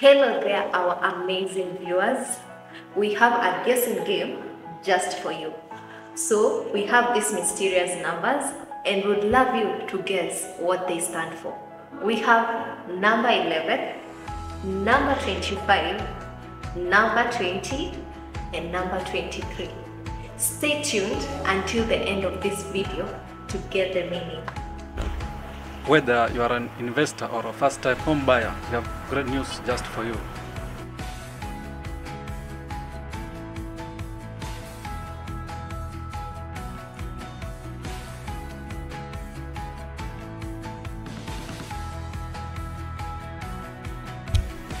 Hello there, our amazing viewers. We have a guessing game just for you. So we have these mysterious numbers and would love you to guess what they stand for. We have number 11, number 25, number 20 and number 23. Stay tuned until the end of this video to get the meaning. Whether you are an investor or a first-time home buyer, we have great news just for you.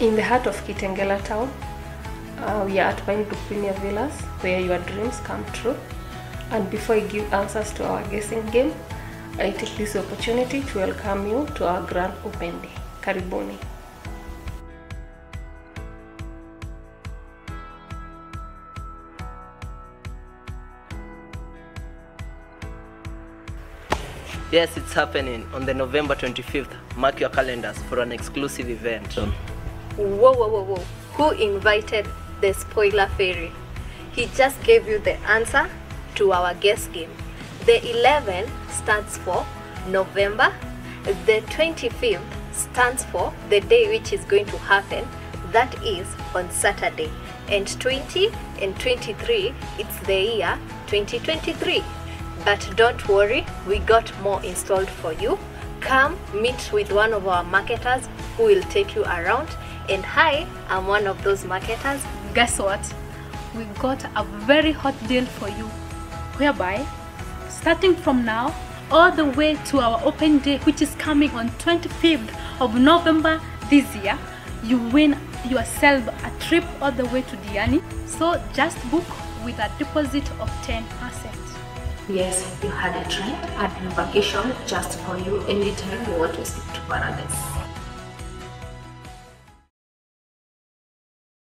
In the heart of Kitengela town, we are at Pinebrook Premier Villas, where your dreams come true. And before I give answers to our guessing game, I take this opportunity to welcome you to our grand open day. Kariboni. Yes, it's happening on the November 25th. Mark your calendars for an exclusive event. Whoa, whoa, whoa, whoa. Who invited the spoiler fairy? He just gave you the answer to our guess game. The 11 stands for November, the 25th stands for the day which is going to happen, that is on Saturday, and 20 and 23, it's the year 2023. But don't worry, we got more installed for you. Come meet with one of our marketers who will take you around, and hi, I'm one of those marketers. Guess what? We've got a very hot deal for you, whereby starting from now, all the way to our open day, which is coming on 25th of November this year, you win yourself a trip all the way to Diani. So just book with a deposit of 10%. Yes, you had it right. I'd have a vacation just for you, anytime you want to escape to paradise.